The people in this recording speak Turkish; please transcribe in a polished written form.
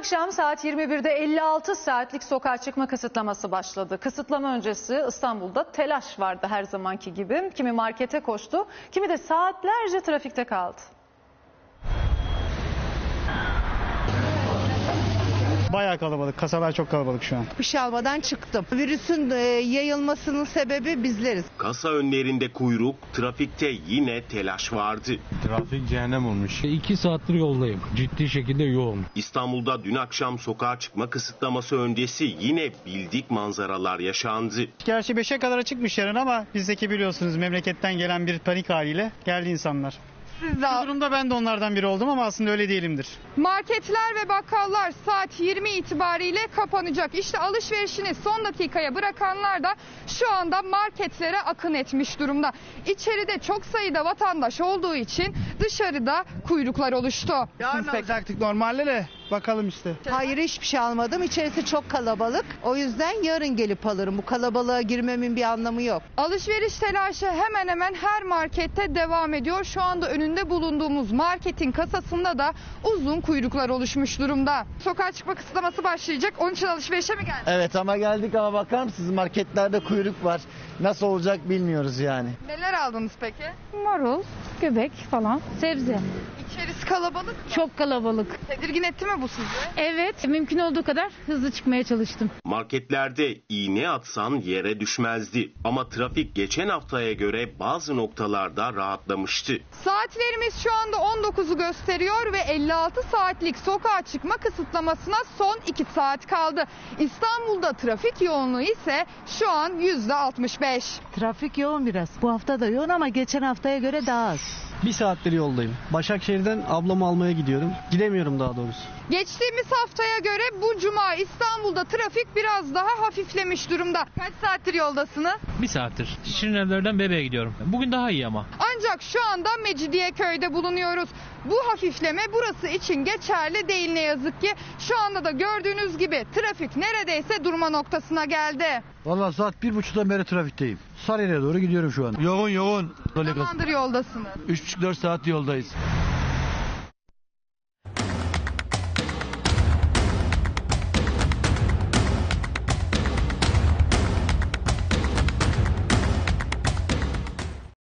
akşam saat 21'de 56 saatlik sokağa çıkma kısıtlaması başladı. Kısıtlama öncesi İstanbul'da telaş vardı her zamanki gibi. Kimi markete koştu, kimi de saatlerce trafikte kaldı. Bayağı kalabalık. Kasalar çok kalabalık şu an. Bir şey almadan çıktım. Virüsün yayılmasının sebebi bizleriz. Kasa önlerinde kuyruk, trafikte yine telaş vardı. Trafik cehennem olmuş. 2 saattir yoldayım. Ciddi şekilde yoğun. İstanbul'da dün akşam sokağa çıkma kısıtlaması öncesi yine bildik manzaralar yaşandı. Gerçi 5'e kadar açıkmış yarın ama bizdeki biliyorsunuz memleketten gelen bir panik haliyle geldi insanlar. Bu durumda ben de onlardan biri oldum ama aslında öyle değilimdir. Marketler ve bakkallar saat 20 itibariyle kapanacak. İşte alışverişini son dakikaya bırakanlar da şu anda marketlere akın etmiş durumda. İçeride çok sayıda vatandaş olduğu için dışarıda kuyruklar oluştu. Yarın alacaktık normalde de bakalım işte. Hayır, hiçbir şey almadım. İçerisi çok kalabalık. O yüzden yarın gelip alırım. Bu kalabalığa girmemin bir anlamı yok. Alışveriş telaşı hemen hemen her markette devam ediyor. Şu anda önünde bulunduğumuz marketin kasasında da uzun kuyruklar oluşmuş durumda. Sokağa çıkma kısıtlaması başlayacak. Onun için alışverişe mi geldiniz? Evet ama geldik ama bakar mısınız marketlerde kuyruk var. Nasıl olacak bilmiyoruz yani. Neler aldınız peki? Marul, göbek falan, sebze. İçerisi kalabalık mı? Çok kalabalık. Tedirgin etti mi bu sizi? Evet, mümkün olduğu kadar hızlı çıkmaya çalıştım. Marketlerde iğne atsan yere düşmezdi. Ama trafik geçen haftaya göre bazı noktalarda rahatlamıştı. Saatlerimiz şu anda 19'u gösteriyor ve 56 saatlik sokağa çıkma kısıtlamasına son 2 saat kaldı. İstanbul'da trafik yoğunluğu ise şu an %65. Trafik yoğun biraz. Bu hafta da yoğun ama geçen haftaya göre daha az. 1 saattir yoldayım. Başakşehir'den ablamı almaya gidiyorum. Gidemiyorum daha doğrusu. Geçtiğimiz haftaya göre bu cuma İstanbul'da trafik biraz daha hafiflemiş durumda. Kaç saattir yoldasınız? 1 saattir. Şirinevler'den Bebe'ye gidiyorum. Bugün daha iyi ama. Ancak şu anda Mecidiyeköy'de bulunuyoruz. Bu hafifleme burası için geçerli değil ne yazık ki. Şu anda da gördüğünüz gibi trafik neredeyse durma noktasına geldi. Vallahi saat 1.30'dan beri trafikteyim. Sarıyer'e doğru gidiyorum şu an. Yoğun. Ne zamandır yoldasınız? 3,5-4 saat yoldayız.